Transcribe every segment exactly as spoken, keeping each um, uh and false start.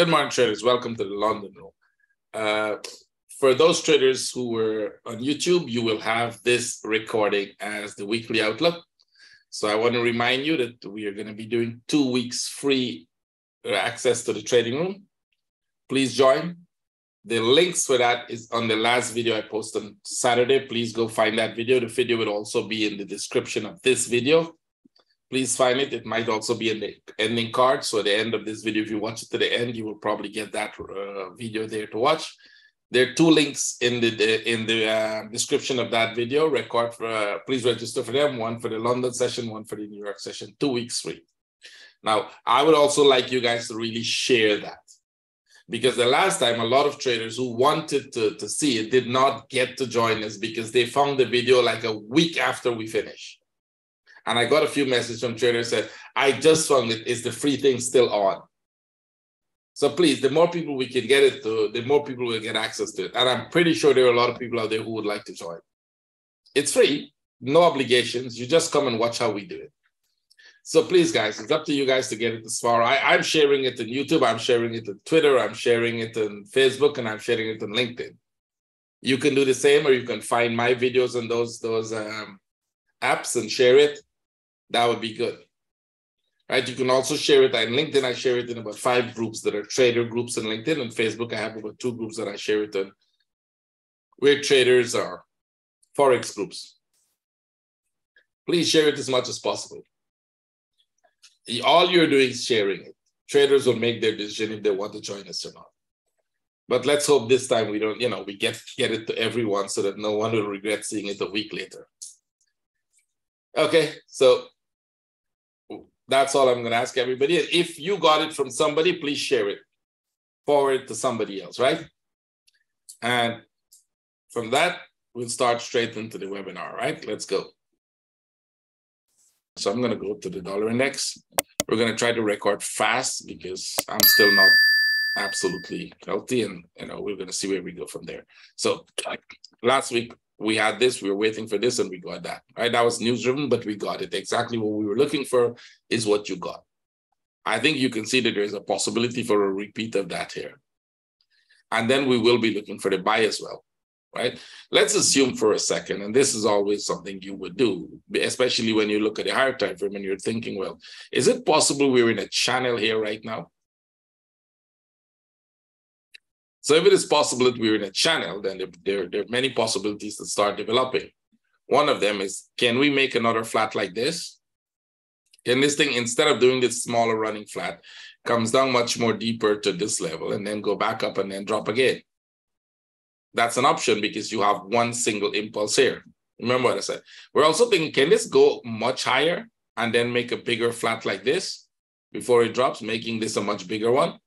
Good morning, traders. Welcome to the London Room. Uh, for those traders who were on YouTube, you will have this recording as the weekly outlook. So I want to remind you that we are going to be doing two weeks free access to the trading room. Please join. The links for that is on the last video I posted on Saturday. Please go find that video. The video will also be in the description of this video. Please find it. It might also be in the ending card. So at the end of this video, if you watch it to the end, you will probably get that uh, video there to watch. There are two links in the, the in the uh, description of that video. Record for, uh, please register for them. One for the London session, one for the New York session. Two weeks free. Now, I would also like you guys to really share that, because the last time a lot of traders who wanted to, to see it did not get to join us because they found the video like a week after we finished. And I got a few messages from traders that said, I just found it. Is the free thing still on? So please, the more people we can get it to, the more people will get access to it. And I'm pretty sure there are a lot of people out there who would like to join. It's free, no obligations. You just come and watch how we do it. So please, guys, it's up to you guys to get it this far. I, I'm sharing it on YouTube. I'm sharing it on Twitter. I'm sharing it on Facebook. And I'm sharing it on LinkedIn. You can do the same, or you can find my videos on those, those um, apps and share it. That would be good, right? You can also share it on LinkedIn. I share it in about five groups that are trader groups on LinkedIn. On Facebook, I have about two groups that I share it on, where traders are, Forex groups. Please share it as much as possible. All you're doing is sharing it. Traders will make their decision if they want to join us or not. But let's hope this time we don't, you know, we get, get it to everyone so that no one will regret seeing it a week later. Okay, so that's all I'm going to ask everybody. If you got it from somebody, please share it, forward to somebody else, right? And from that, we'll start straight into the webinar, right? Let's go. So I'm going to go to the dollar index. We're going to try to record fast because I'm still not absolutely healthy, and you know, we're going to see where we go from there. So like last week, we had this, we were waiting for this, and we got that, right? That was news-driven, but we got it. Exactly what we were looking for is what you got. I think you can see that there's a possibility for a repeat of that here. And then we will be looking for the buy as well, right? Let's assume for a second, and this is always something you would do, especially when you look at the higher time frame and you're thinking, well, is it possible we're in a channel here right now? So if it is possible that we're in a channel, then there, there are many possibilities that start developing. One of them is, can we make another flat like this? Can this thing, instead of doing this smaller running flat, comes down much more deeper to this level and then go back up and then drop again? That's an option because you have one single impulse here. Remember what I said. We're also thinking, can this go much higher and then make a bigger flat like this before it drops, making this a much bigger one?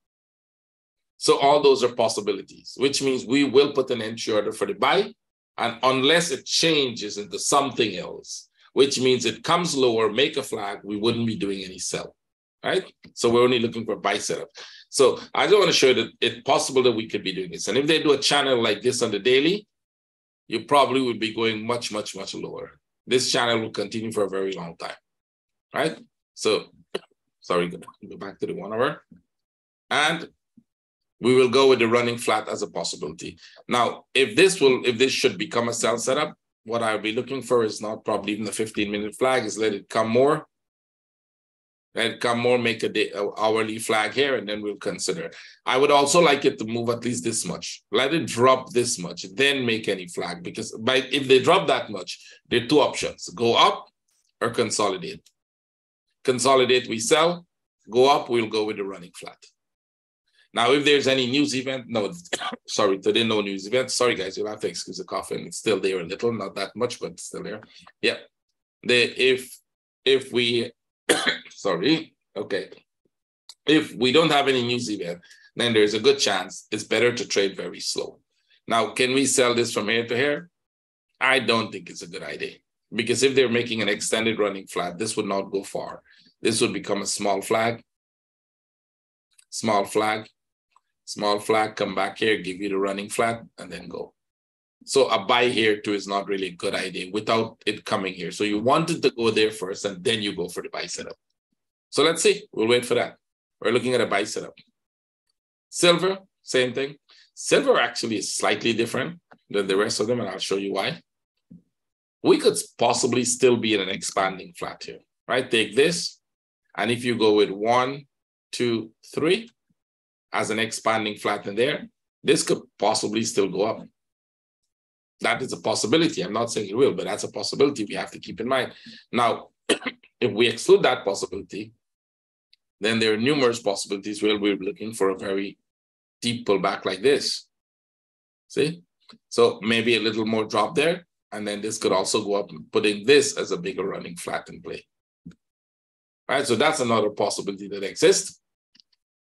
So all those are possibilities, which means we will put an entry order for the buy. And unless it changes into something else, which means it comes lower, make a flag, we wouldn't be doing any sell, right? So we're only looking for buy setup. So I just want to show you that it's possible that we could be doing this. And if they do a channel like this on the daily, you probably would be going much, much, much lower. This channel will continue for a very long time, right? So, sorry, go back to the one hour. And we will go with the running flat as a possibility. Now, if this will, if this should become a sell setup, what I'll be looking for is not probably even the fifteen minute flag, is let it come more. Let it come more, make a day, a hourly flag here, and then we'll consider. I would also like it to move at least this much. Let it drop this much, then make any flag, because by, if they drop that much, there are two options: go up or consolidate. Consolidate, we sell. Go up, we'll go with the running flat. Now, if there's any news event, no, sorry, today no news event. Sorry, guys, you'll have to excuse the coughing. It's still there a little, not that much, but it's still there. Yeah, they, if if we, sorry, okay. If we don't have any news event, then there's a good chance it's better to trade very slow. Now, can we sell this from here to here? I don't think it's a good idea, because if they're making an extended running flat, this would not go far. This would become a small flag, small flag, small flag, come back here, give you the running flat, and then go. So a buy here too is not really a good idea without it coming here. So you wanted to go there first, and then you go for the buy setup. So let's see. We'll wait for that. We're looking at a buy setup. Silver, same thing. Silver actually is slightly different than the rest of them, and I'll show you why. We could possibly still be in an expanding flat here, right? Take this, and if you go with one, two, three, as an expanding flat in there, this could possibly still go up. That is a possibility. I'm not saying it will, but that's a possibility we have to keep in mind. Now, if we exclude that possibility, then there are numerous possibilities where we're looking for a very deep pullback like this. See? So maybe a little more drop there, and then this could also go up, putting this as a bigger running flat in play. All right, so that's another possibility that exists.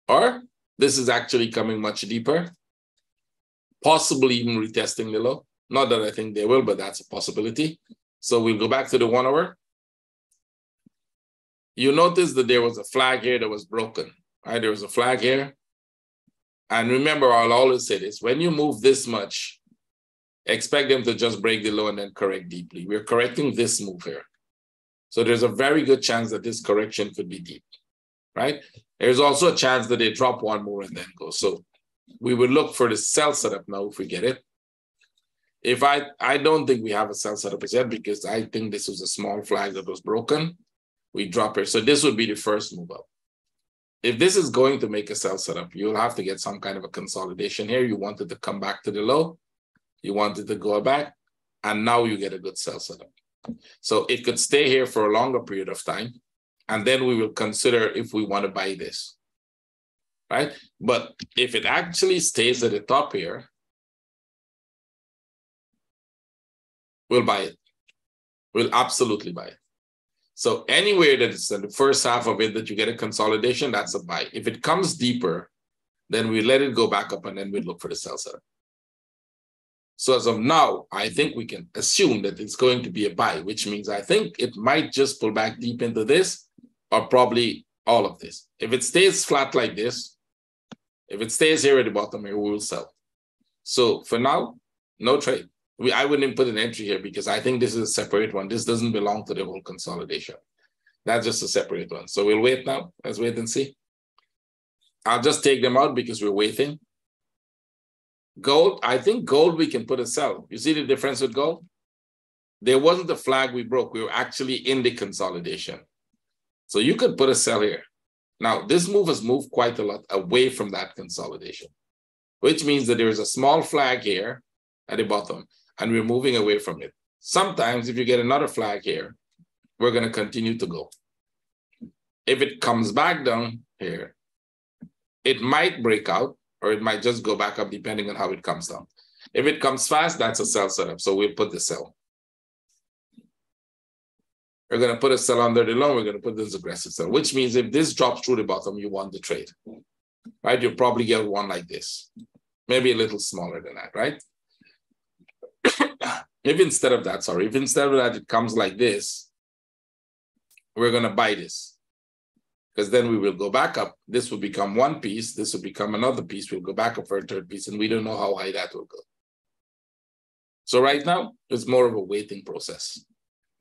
Or this is actually coming much deeper, possibly even retesting the low. Not that I think they will, but that's a possibility. So we'll go back to the one hour. You notice that there was a flag here that was broken, right? There was a flag here. And remember, I'll always say this, when you move this much, expect them to just break the low and then correct deeply. We're correcting this move here. So there's a very good chance that this correction could be deep, right? There's also a chance that they drop one more and then go. So we would look for the sell setup now if we get it. If I, I don't think we have a sell setup as yet, because I think this was a small flag that was broken. We drop here. So this would be the first move up. If this is going to make a sell setup, you'll have to get some kind of a consolidation here. You want it to come back to the low. You want it to go back. And now you get a good sell setup. So it could stay here for a longer period of time. And then we will consider if we want to buy this, right? But if it actually stays at the top here, we'll buy it. We'll absolutely buy it. So anywhere that it's in the first half of it that you get a consolidation, that's a buy. If it comes deeper, then we let it go back up and then we look for the sell setup. So as of now, I think we can assume that it's going to be a buy, which means I think it might just pull back deep into this or probably all of this. If it stays flat like this, if it stays here at the bottom here, we will sell. So for now, no trade. We, I wouldn't put an entry here because I think this is a separate one. This doesn't belong to the whole consolidation. That's just a separate one. So we'll wait now. Let's wait and see. I'll just take them out because we're waiting. Gold, I think gold we can put a sell. You see the difference with gold? There wasn't a flag we broke. We were actually in the consolidation. So you could put a sell here. Now, this move has moved quite a lot away from that consolidation, which means that there is a small flag here at the bottom. And we're moving away from it. Sometimes if you get another flag here, we're going to continue to go. If it comes back down here, it might break out or it might just go back up depending on how it comes down. If it comes fast, that's a sell setup. So we'll put the sell. We're going to put a sell under the low. We're going to put this aggressive sell, which means if this drops through the bottom, you want the trade, right? You'll probably get one like this, maybe a little smaller than that, right? If instead of that, sorry, if instead of that, it comes like this, we're going to buy this because then we will go back up. This will become one piece. This will become another piece. We'll go back up for a third piece, and we don't know how high that will go. So right now, it's more of a waiting process.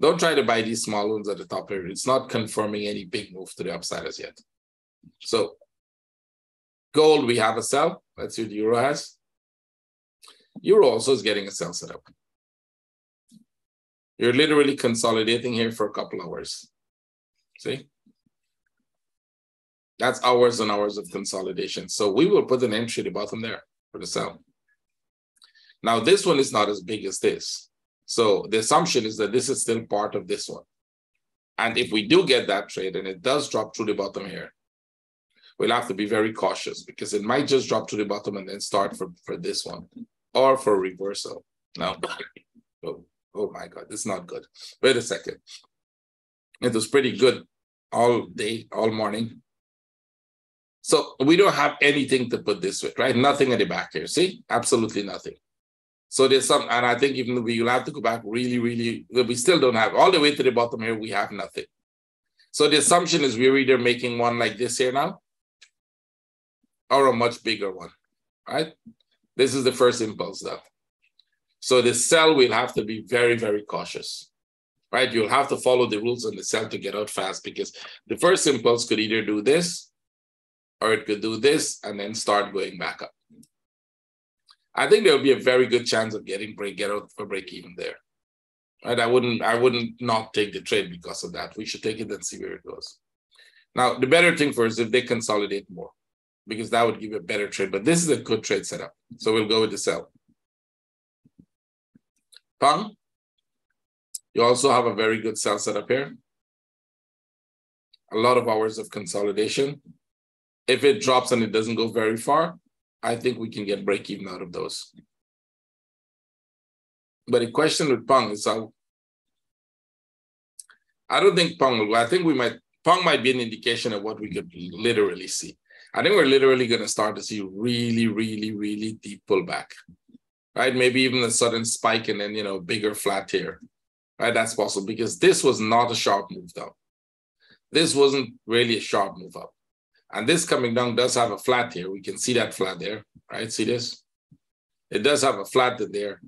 Don't try to buy these small ones at the top here. It's not confirming any big move to the upside as yet. So gold, we have a sell. Let's see what the euro has. Euro also is getting a sell setup. You're literally consolidating here for a couple hours. See? That's hours and hours of consolidation. So we will put an entry at the bottom there for the sell. Now, this one is not as big as this. So the assumption is that this is still part of this one. And if we do get that trade and it does drop through the bottom here, we'll have to be very cautious because it might just drop through the bottom and then start for, for this one or for reversal. Now, oh. Oh my God, it's not good. Wait a second. It was pretty good all day, all morning. So we don't have anything to put this with, right? Nothing at the back here. See? Absolutely nothing. So there's some, and I think even we will have to go back really, really, we still don't have, all the way to the bottom here, we have nothing. So the assumption is we're either making one like this here now or a much bigger one, right? This is the first impulse though. So the sell will have to be very, very cautious, right? You'll have to follow the rules on the sell to get out fast because the first impulse could either do this or it could do this and then start going back up. I think there'll be a very good chance of getting break, get out for break even there. Right? I wouldn't, I wouldn't not take the trade because of that. We should take it and see where it goes. Now, the better thing for us is if they consolidate more, because that would give you a better trade. But this is a good trade setup. So we'll go with the sell. Pound, you also have a very good sell setup here. A lot of hours of consolidation. If it drops and it doesn't go very far, I think we can get break even out of those. But the question with Pound is how, I don't think Pound will go. I think we might, Pound might be an indication of what we could literally see. I think we're literally going to start to see really, really, really deep pullback, right? Maybe even a sudden spike and then, you know, bigger flat here, right? That's possible because this was not a sharp move down. This wasn't really a sharp move up. And this coming down does have a flat here. We can see that flat there, right? See this? It does have a flat there.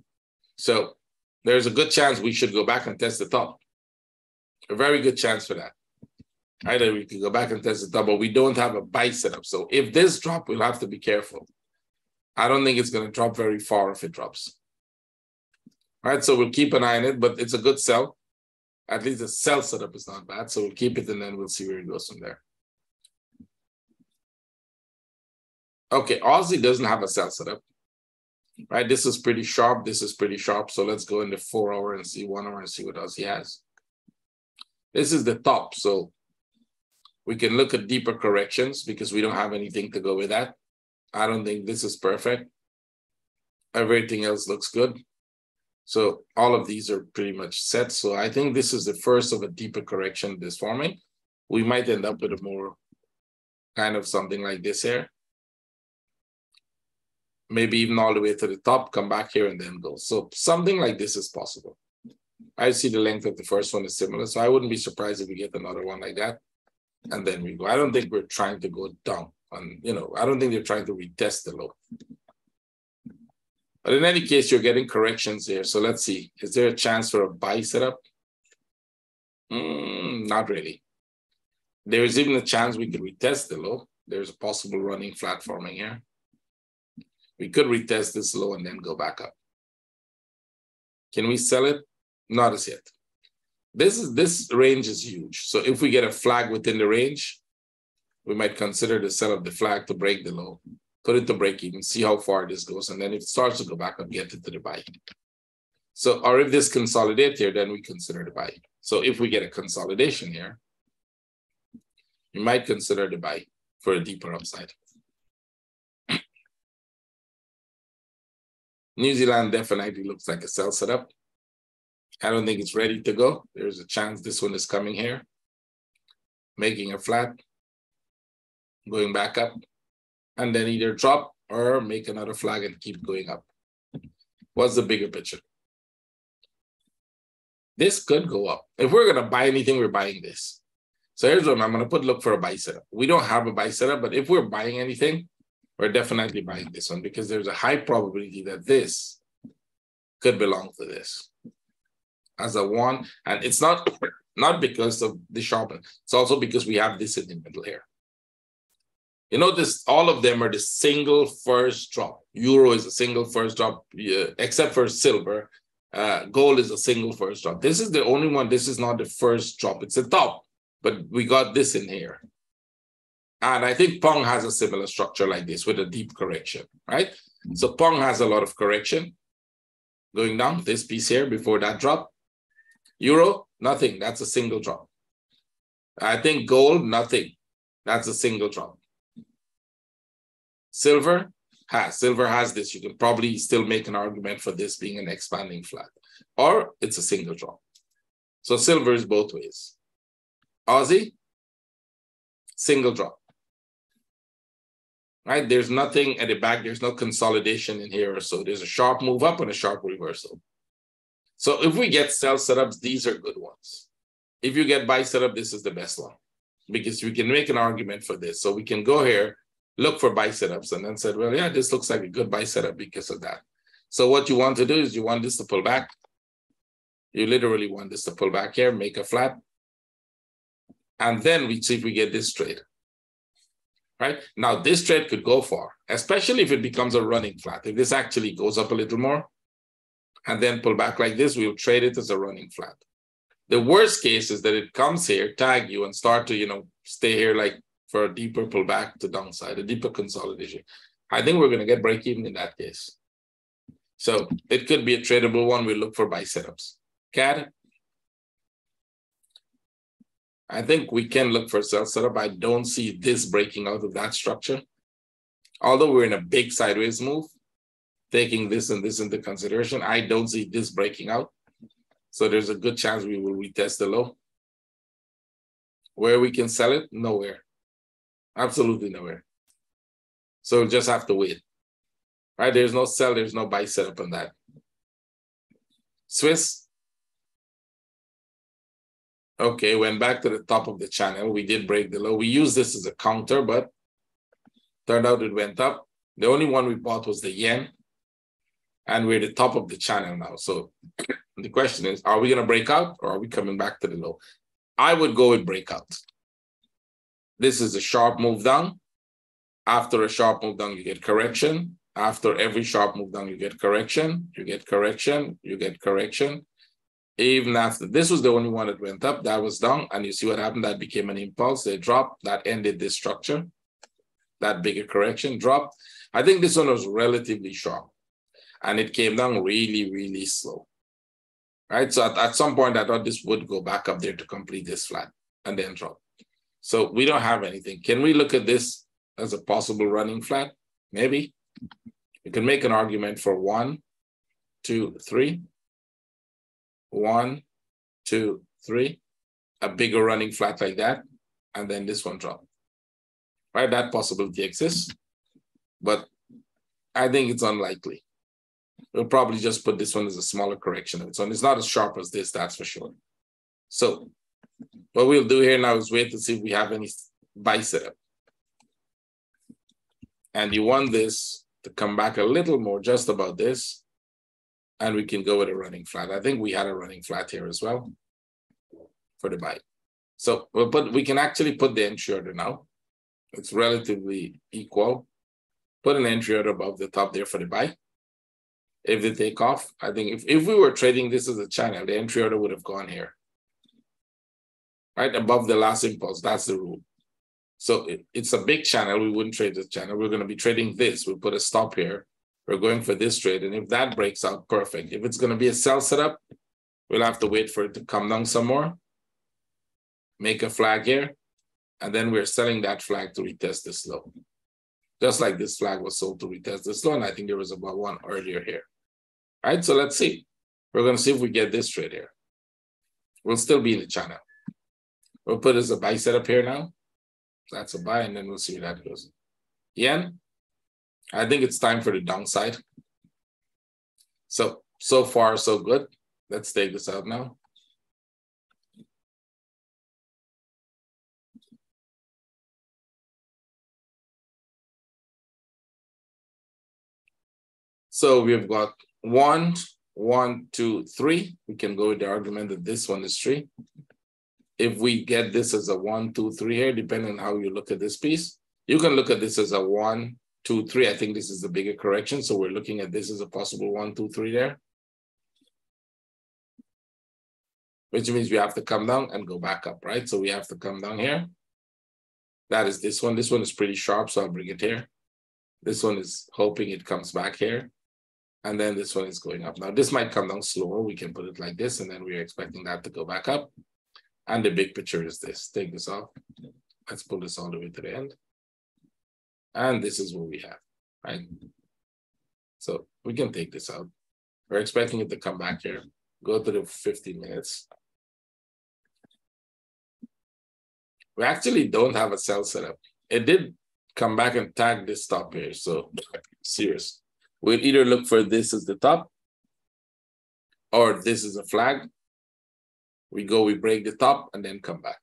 So there's a good chance we should go back and test the top. A very good chance for that. Either we can go back and test the top, but we don't have a buy setup. So if this drop, we'll have to be careful. I don't think it's going to drop very far if it drops. All right, so we'll keep an eye on it, but it's a good sell. At least the sell setup is not bad. So we'll keep it and then we'll see where it goes from there. Okay, Aussie doesn't have a sell setup, right? This is pretty sharp. This is pretty sharp. So let's go in the four hour and see one hour and see what Aussie has. This is the top. So we can look at deeper corrections because we don't have anything to go with that. I don't think this is perfect. Everything else looks good. So all of these are pretty much set. So I think this is the first of a deeper correction that's forming. We might end up with a more kind of something like this here. Maybe even all the way to the top, come back here and then go. So something like this is possible. I see the length of the first one is similar, so I wouldn't be surprised if we get another one like that. And then we go. I don't think we're trying to go down. And, you know, I don't think they're trying to retest the low. But in any case, you're getting corrections here. So let's see. Is there a chance for a buy setup? Mm, not really. There is even a chance we could retest the low. There's a possible running flat forming here. We could retest this low and then go back up. Can we sell it? Not as yet. This is this range is huge. So if we get a flag within the range, we might consider the sell of the flag to break the low, put it to break even, see how far this goes, and then if it starts to go back up, get it to the buy. So, or if this consolidates here, then we consider the buy. So if we get a consolidation here, we might consider the buy for a deeper upside. New Zealand definitely looks like a sell setup. I don't think it's ready to go. There's a chance this one is coming here, making a flat, going back up, and then either drop or make another flag and keep going up. What's the bigger picture? This could go up. If we're going to buy anything, we're buying this. So here's what I'm going to put, look for a buy setup. We don't have a buy setup, but if we're buying anything, we're definitely buying this one because there's a high probability that this could belong to this as a one. And it's not, not because of the sharpen. It's also because we have this in the middle here. You notice all of them are the single first drop. Euro is a single first drop, uh, except for silver. Uh, gold is a single first drop. This is the only one. This is not the first drop. It's a top, but we got this in here. And I think Pound has a similar structure like this with a deep correction, right? So Pound has a lot of correction going down, this piece here before that drop. Euro, nothing, that's a single drop. I think gold, nothing, that's a single drop. Silver has, silver has this. You can probably still make an argument for this being an expanding flat, or it's a single drop. So silver is both ways. Aussie, single drop. Right? There's nothing at the back. There's no consolidation in here or so. There's a sharp move up and a sharp reversal. So if we get sell setups, these are good ones. If you get buy setup, this is the best one because we can make an argument for this. So we can go here, look for buy setups and then said, well, yeah, this looks like a good buy setup because of that. So what you want to do is you want this to pull back. You literally want this to pull back here, make a flat. And then we see if we get this trade. right? Now, this trade could go far, especially if it becomes a running flat. If this actually goes up a little more and then pull back like this, we'll trade it as a running flat. The worst case is that it comes here, tag you, and start to, you know, stay here like for a deeper pullback to downside, a deeper consolidation. I think we're going to get break even in that case. So it could be a tradable one. We look for buy setups. C A D, I think we can look for sell setup. I don't see this breaking out of that structure. Although we're in a big sideways move, taking this and this into consideration, I don't see this breaking out. So there's a good chance we will retest the low. Where we can sell it? Nowhere. Absolutely nowhere. So we'll just have to wait. Right? There's no sell, there's no buy setup on that. Swiss. Okay, went back to the top of the channel. We did break the low. We used this as a counter, but turned out it went up. The only one we bought was the yen. And we're at the top of the channel now. So the question is, are we going to break out or are we coming back to the low? I would go with breakout. This is a sharp move down. After a sharp move down, you get correction. After every sharp move down, you get correction. You get correction. You get correction. Even after, this was the only one that went up. That was down. And you see what happened? That became an impulse. They dropped. That ended this structure. That bigger correction dropped. I think this one was relatively sharp. And it came down really, really slow. Right, so at, at some point, I thought this would go back up there to complete this flat and then drop. So we don't have anything. Can we look at this as a possible running flat? Maybe. You can make an argument for one, two, three. One, two, three. A bigger running flat like that. And then this one drop. Right, that possibility exists. But I think it's unlikely. We'll probably just put this one as a smaller correction of its own. It's not as sharp as this, that's for sure. So what we'll do here now is wait to see if we have any buy setup. And you want this to come back a little more, just about this. And we can go with a running flat. I think we had a running flat here as well for the buy. So we'll put, we can actually put the entry order now. It's relatively equal. Put an entry order above the top there for the buy. If they take off, I think if, if we were trading this as a channel, the entry order would have gone here. Right above the last impulse, that's the rule. So it, it's a big channel. We wouldn't trade this channel. We're going to be trading this. We'll put a stop here. We're going for this trade. And if that breaks out, perfect. If it's going to be a sell setup, we'll have to wait for it to come down some more. Make a flag here. And then we're selling that flag to retest this low. Just like this flag was sold to retest this low. And I think there was about one earlier here. All right, so let's see. We're going to see if we get this trade here. We'll still be in the channel. We'll put as a buy setup here now. That's a buy, and then we'll see where that goes. Yen, I think it's time for the downside. So, so far, so good. Let's take this out now. So we've got one, one, two, three. We can go with the argument that this one is three. If we get this as a one, two, three here, depending on how you look at this piece, you can look at this as a one, two, three. I think this is the bigger correction. So we're looking at this as a possible one, two, three there, which means we have to come down and go back up, right? So we have to come down here. That is this one. This one is pretty sharp, so I'll bring it here. This one is hoping it comes back here. And then this one is going up. Now, this might come down slower. We can put it like this, and then we're expecting that to go back up. And the big picture is this. Take this off. Let's pull this all the way to the end. And this is what we have, right? So we can take this out. We're expecting it to come back here. Go to the fifteen minutes. We actually don't have a sell setup. It did come back and tag this stop here. So serious. We'll either look for this as the top or this is a flag. We go, we break the top and then come back,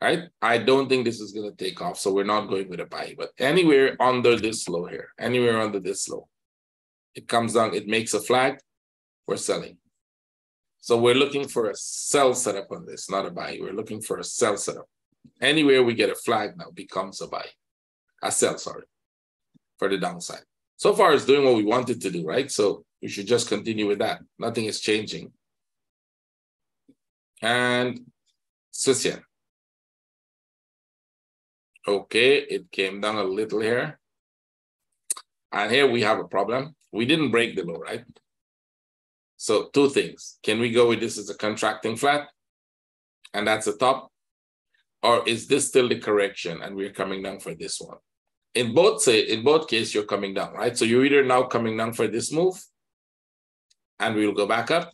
right? I don't think this is going to take off, so we're not going with a buy, but anywhere under this low here, anywhere under this low, it comes down, it makes a flag, we're selling. So we're looking for a sell setup on this, not a buy. We're looking for a sell setup. Anywhere we get a flag now becomes a buy. I sell, sorry, for the downside. So far, it's doing what we wanted to do, right? So we should just continue with that. Nothing is changing. And Swiss yen. Okay, it came down a little here. And here we have a problem. We didn't break the low, right? So two things. Can we go with this as a contracting flat? And that's the top? Or is this still the correction and we're coming down for this one? In both, say, in both cases, you're coming down, right? So you're either now coming down for this move and we'll go back up,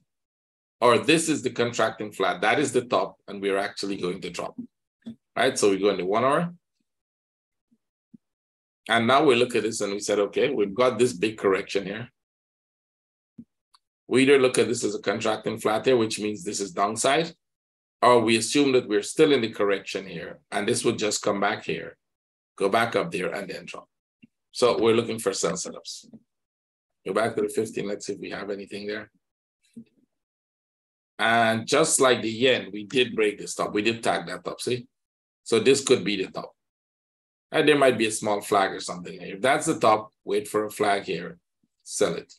or this is the contracting flat. That is the top and we're actually going to drop, right? So we go into one hour. And now we look at this and we said, okay, we've got this big correction here. We either look at this as a contracting flat here, which means this is downside, or we assume that we're still in the correction here, and this would just come back here, go back up there, and then drop. So we're looking for sell setups. Go back to the fifteen, let's see if we have anything there. And just like the yen, we did break this top. We did tag that top, see? So this could be the top. And there might be a small flag or something. If that's the top, wait for a flag here, sell it.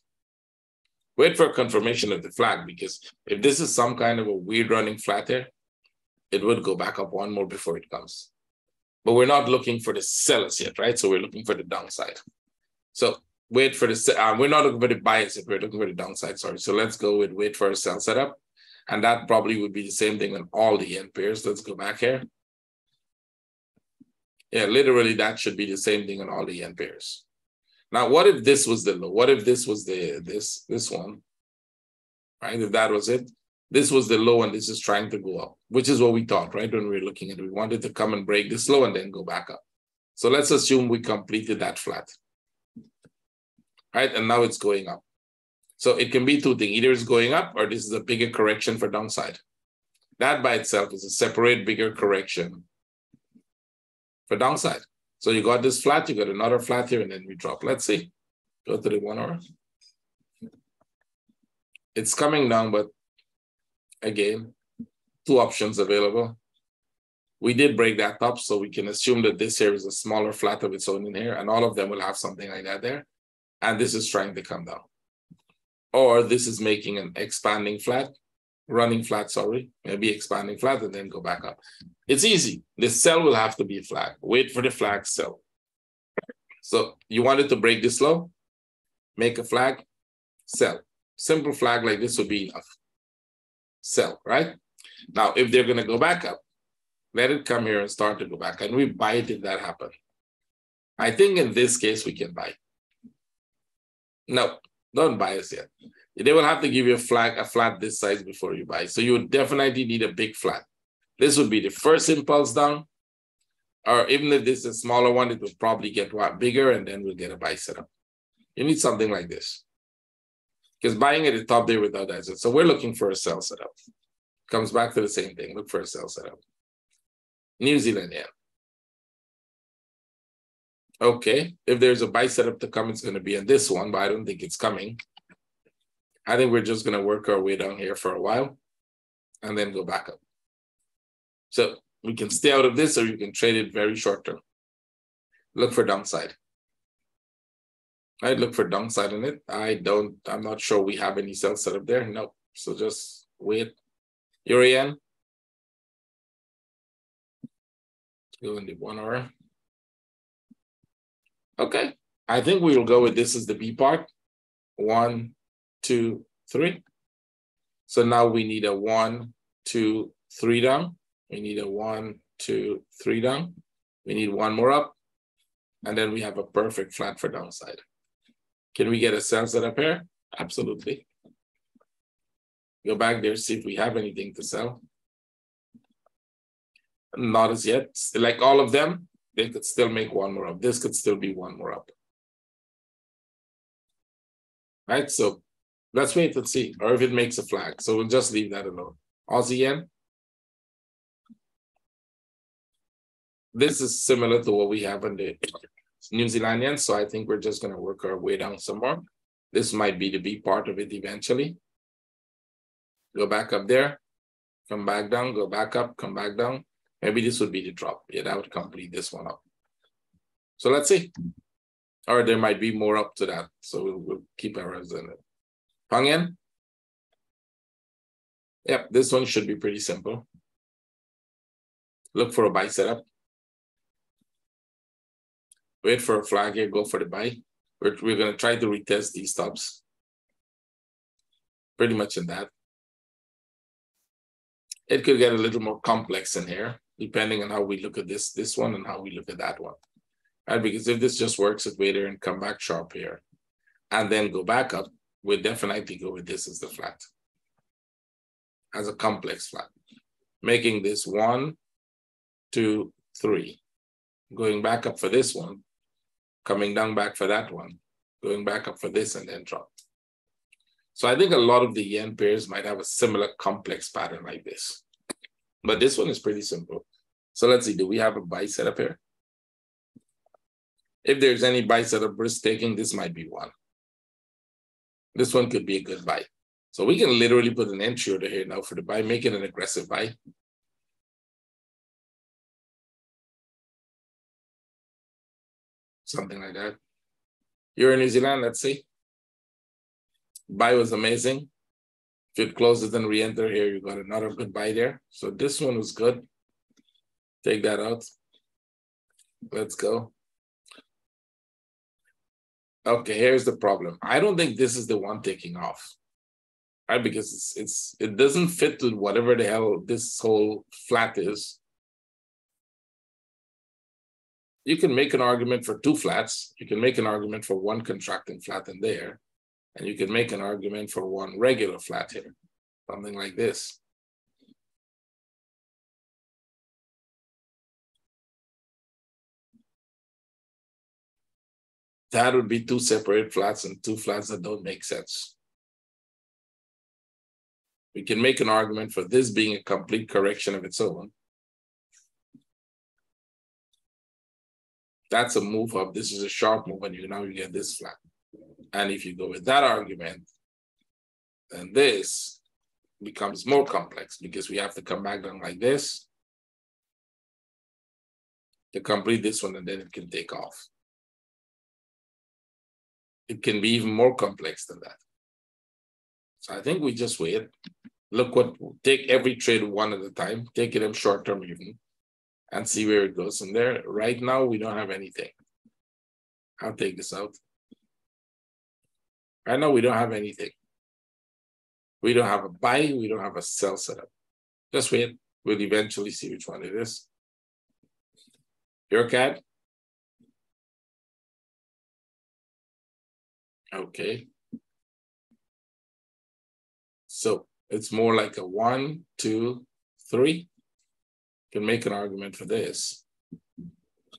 Wait for confirmation of the flag, because if this is some kind of a weird running flat here, it would go back up one more before it comes. But we're not looking for the sellers yet, right? So we're looking for the downside. So wait for the, uh, we're not looking for the buyers yet, we're looking for the downside, sorry. So let's go with wait for a sell setup. And that probably would be the same thing on all the end pairs. Let's go back here. Yeah, literally that should be the same thing on all the yen pairs. Now, what if this was the low? What if this was the this this one, right? If that was it, this was the low and this is trying to go up, which is what we thought, right? When we were looking at it, we wanted to come and break this low and then go back up. So let's assume we completed that flat, right? And now it's going up. So it can be two things. Either it's going up or this is a bigger correction for downside. That by itself is a separate bigger correction for downside. So you got this flat, you got another flat here, and then we drop. Let's see. Go to the one hour. It's coming down, but again, two options available. We did break that top, so we can assume that this here is a smaller flat of its own in here, and all of them will have something like that there. And this is trying to come down. Or this is making an expanding flat, running flat, sorry, maybe expanding flat, and then go back up. It's easy. The sell will have to be a flag. Wait for the flag, sell. So you wanted to break this low, make a flag, sell. Simple flag like this would be enough. Sell, right? Now, if they're going to go back up, let it come here and start to go back. And we buy it if that happens. I think in this case, we can buy. No, don't buy us yet. They will have to give you a flag, a flat this size before you buy. So you would definitely need a big flat. This would be the first impulse down. Or even if this is a smaller one, it will probably get bigger and then we'll get a buy setup. You need something like this. Because buying at the top there without that. So we're looking for a sell setup. Comes back to the same thing. Look for a sell setup. New Zealand, yeah. Okay. If there's a buy setup to come, it's going to be in this one, but I don't think it's coming. I think we're just going to work our way down here for a while and then go back up. So we can stay out of this or you can trade it very short term. Look for downside. I'd look for downside in it. I don't, I'm not sure we have any sell setup there. No. So just wait. Euro yen. Go in the one hour. Okay. I think we will go with this as the B part. One, two, three. So now we need a one, two, three down. We need a one, two, three down. We need one more up. And then we have a perfect flat for downside. Can we get a sell setup here? Absolutely. Go back there, see if we have anything to sell. Not as yet. Like all of them, they could still make one more up. This could still be one more up. Right? So let's wait and see, or if it makes a flag. So we'll just leave that alone. Aussie yen. This is similar to what we have in the New Zealand yen. So I think we're just going to work our way down some more. This might be the B part of it eventually. Go back up there, come back down, go back up, come back down. Maybe this would be the drop. Yeah, that would complete this one up. So let's see. Or there might be more up to that. So we'll, we'll keep our eyes on it. Pound yen. Yep, this one should be pretty simple. Look for a buy setup. Wait for a flag here, go for the buy. We're, we're going to try to retest these stops. Pretty much in that. It could get a little more complex in here, depending on how we look at this, this one and how we look at that one. Right? Because if this just works its way there and come back sharp here, and then go back up, we'll definitely go with this as the flat, as a complex flat, making this one, two, three. Going back up for this one, coming down back for that one, going back up for this and then drop. So I think a lot of the yen pairs might have a similar complex pattern like this. But this one is pretty simple. So let's see, do we have a buy setup here? If there's any buy setup risk taking, this might be one. This one could be a good buy. So we can literally put an entry order here now for the buy, make it an aggressive buy. Something like that. You're in New Zealand, let's see. Buy was amazing. If you close it and re-enter here, you got another good buy there. So this one was good. Take that out. Let's go. Okay, here's the problem. I don't think this is the one taking off, right? Because it's, it's it doesn't fit to whatever the hell this whole flat is. You can make an argument for two flats. You can make an argument for one contracting flat in there. And you can make an argument for one regular flat here, something like this. That would be two separate flats and two flats that don't make sense. We can make an argument for this being a complete correction of its own. That's a move up. This is a sharp move, and you now you get this flat. And if you go with that argument, then this becomes more complex because we have to come back down like this to complete this one, and then it can take off. It can be even more complex than that. So I think we just wait. Look what, take every trade one at a time, take it in short term even, and see where it goes from there. Right now, we don't have anything. I'll take this out. Right now, we don't have anything. We don't have a buy. We don't have a sell setup. Just wait. We'll eventually see which one it is. Your C A D? Okay. So it's more like a one, two, three. You can make an argument for this.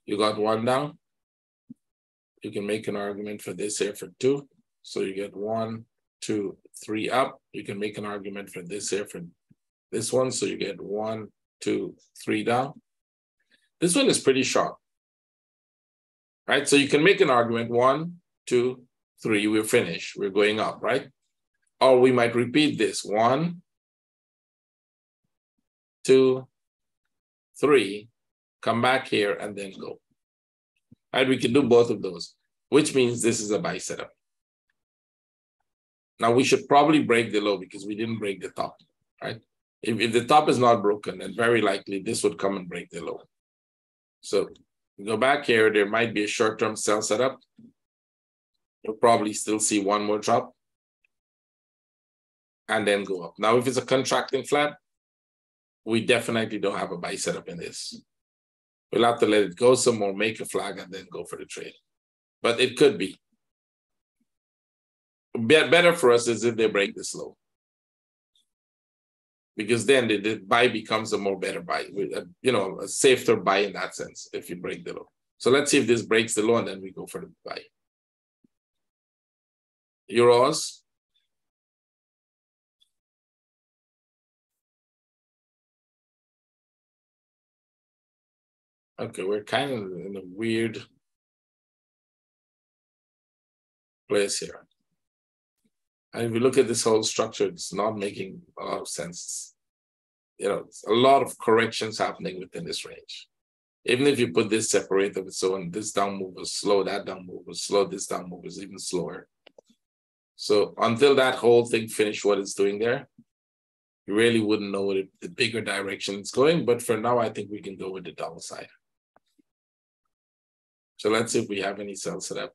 You got one down. You can make an argument for this here for two. So you get one, two, three up. You can make an argument for this here, for this one. So you get one, two, three down. This one is pretty sharp, right? So you can make an argument, one, two, three, we're finished. We're going up, right? Or we might repeat this, one, two, three, come back here and then go. Right, we can do both of those, which means this is a buy setup. Now, we should probably break the low because we didn't break the top, right? If, if the top is not broken, then very likely this would come and break the low. So go back here. There might be a short-term sell setup. You'll probably still see one more drop and then go up. Now, if it's a contracting flat, we definitely don't have a buy setup in this. We'll have to let it go some more, make a flag, and then go for the trade. But it could be. Better for us is if they break this low, because then the, the buy becomes a more better buy, with a, you know, a safer buy in that sense if you break the low. So let's see if this breaks the low and then we go for the buy. Euros. Okay, we're kind of in a weird place here. And if you look at this whole structure, it's not making a lot of sense. You know, a lot of corrections happening within this range. Even if you put this separator with so on, this down move was slow, that down move was slow, this down move was even slower. So until that whole thing finished what it's doing there, you really wouldn't know what the bigger direction it's going. But for now, I think we can go with the downside. So let's see if we have any sell set up.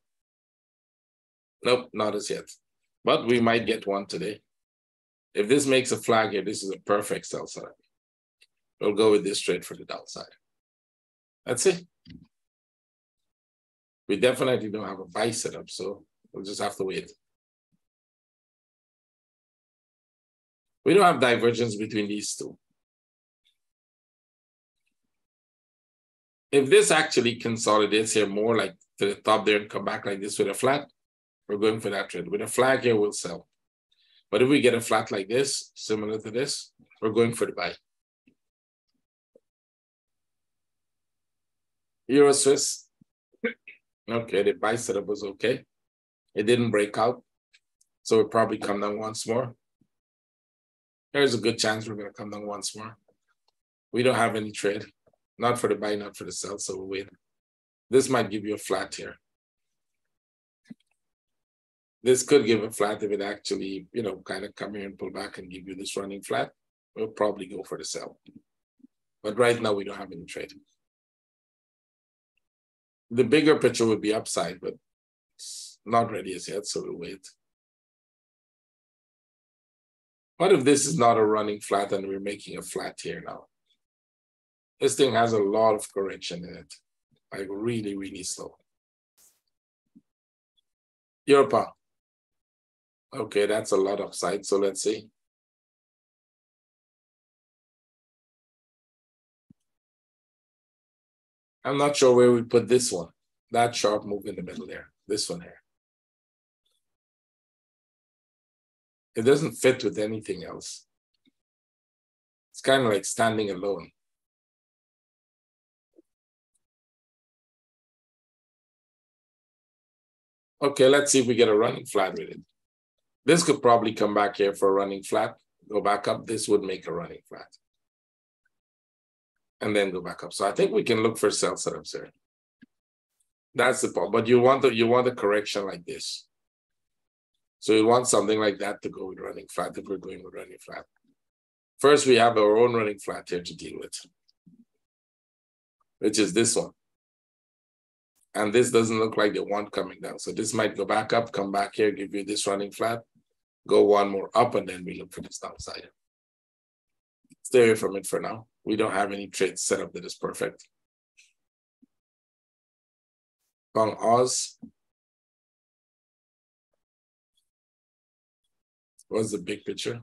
Nope, not as yet. But we might get one today. If this makes a flag here, this is a perfect sell setup. We'll go with this trade for the downside. That's it. We definitely don't have a buy setup, so we'll just have to wait. We don't have divergence between these two. If this actually consolidates here more like to the top there and come back like this with a flat, we're going for that trade. With a flag here, we'll sell. But if we get a flat like this, similar to this, we're going for the buy. Euro Swiss. Okay, the buy setup was okay. It didn't break out. So we'll probably come down once more. There's a good chance we're going to come down once more. We don't have any trade. Not for the buy, not for the sell, so we'll wait. This might give you a flat here. This could give a flat if it actually, you know, kind of come here and pull back and give you this running flat. We'll probably go for the sell. But right now, we don't have any trade. The bigger picture would be upside, but it's not ready as yet, so we'll wait. What if this is not a running flat and we're making a flat here now? This thing has a lot of correction in it, like really, really slow. Europa. Okay, that's a lot of upside, so let's see. I'm not sure where we put this one. That sharp move in the middle there, this one here. It doesn't fit with anything else. It's kind of like standing alone. Okay, let's see if we get a running flat with it. This could probably come back here for a running flat, go back up. This would make a running flat. And then go back up. So I think we can look for sell setups here. That's the problem. But you want the, you want a correction like this. So we want something like that to go with running flat if we're going with running flat. First, we have our own running flat here to deal with, which is this one. And this doesn't look like the one coming down. So this might go back up, come back here, give you this running flat, go one more up, and then we look for this downside. Stay away from it for now. We don't have any trade set up that is perfect. Pound Oz. What's the big picture?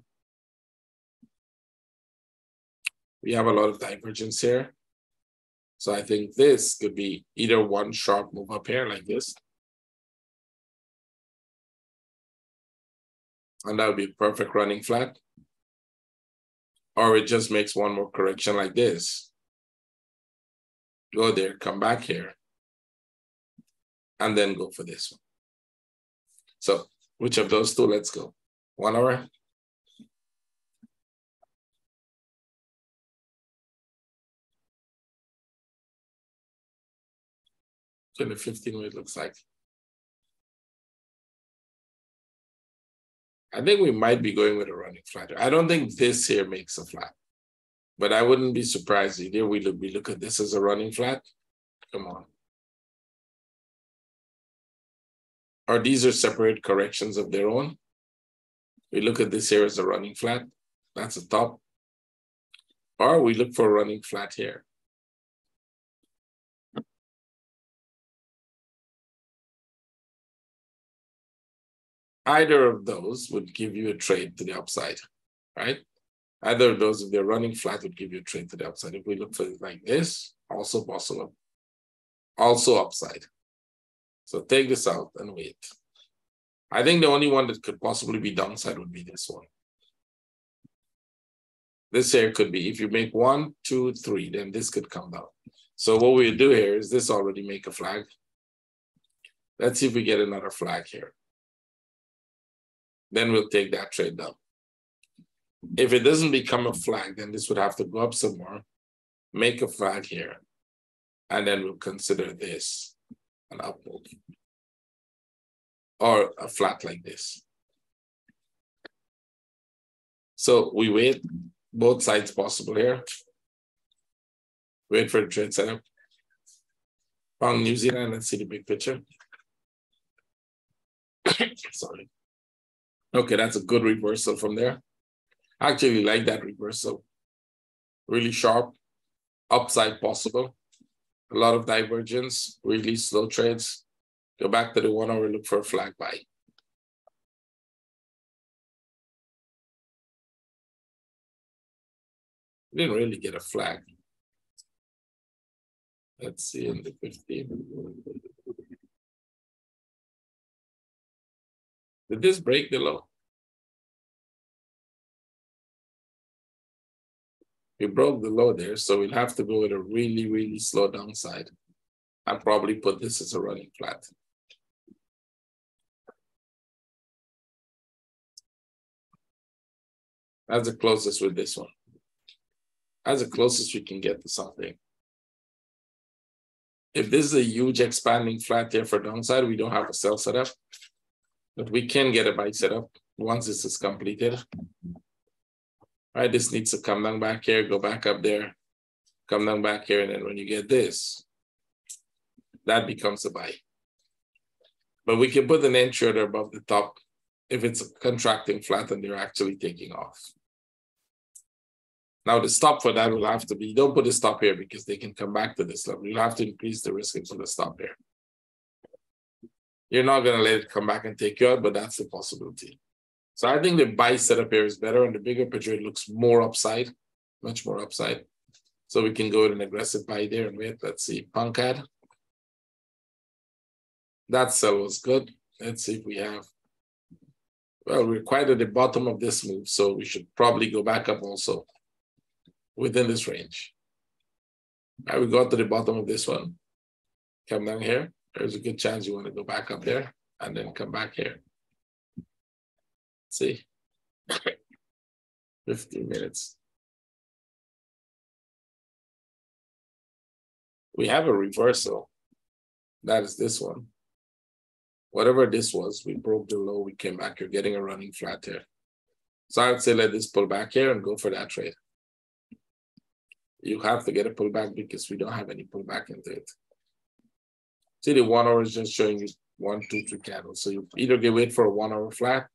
We have a lot of divergence here. So I think this could be either one sharp move up here like this. And that would be a perfect running flat. Or it just makes one more correction like this. Go there, come back here. And then go for this one. So which of those two? Let's go. One hour. ten to fifteen minutes, it looks like. I think we might be going with a running flat. I don't think this here makes a flat, but I wouldn't be surprised either. We look, we look at this as a running flat. Come on. Or these are separate corrections of their own. We look at this here as a running flat. That's a top. Or we look for a running flat here. Either of those would give you a trade to the upside, right? Either of those, if they're running flat, would give you a trade to the upside. If we look for it like this, also possible, also upside. So take this out and wait. I think the only one that could possibly be downside would be this one. This here could be, if you make one, two, three, then this could come down. So what we'll do here is this already make a flag. Let's see if we get another flag here. Then we'll take that trade down. If it doesn't become a flag, then this would have to go up some more, make a flag here, and then we'll consider this an up move or a flat like this. So we wait, both sides possible here. Wait for the trade setup. Pound New Zealand, let's see the big picture. Sorry. Okay, that's a good reversal from there. I actually like that reversal. Really sharp, upside possible. A lot of divergence, really slow trades. Go back to the one hour, look for a flag buy. Didn't really get a flag. Let's see in the fifteen. Did this break the low? We broke the low there, so we'll have to go with a really, really slow downside. I'll probably put this as a running flat. That's the closest with this one. That's the closest we can get to something. If this is a huge expanding flat here for downside, we don't have a sell setup, but we can get a buy setup once this is completed. All right, this needs to come down back here, go back up there, come down back here, and then when you get this, that becomes a buy. But we can put an entry order above the top if it's a contracting flat and they're actually taking off. Now the stop for that will have to be, don't put a stop here because they can come back to this level. You'll have to increase the risk into the stop here. You're not gonna let it come back and take you out, but that's the possibility. So I think the buy setup here is better, and the bigger picture, it looks more upside, much more upside. So we can go with an aggressive buy there and wait, let's see, Pound C A D. That sell was good. Let's see if we have, well, we're quite at the bottom of this move, so we should probably go back up also. Within this range. I will go to the bottom of this one. Come down here. There's a good chance you want to go back up there and then come back here. See? fifteen minutes. We have a reversal. That is this one. Whatever this was, we broke the low, we came back. You're getting a running flat here. So I would say let this pull back here and go for that trade. You have to get a pullback because we don't have any pullback into it. See, the one hour is just showing you one, two, three candles. So you either get wait for a one hour flat,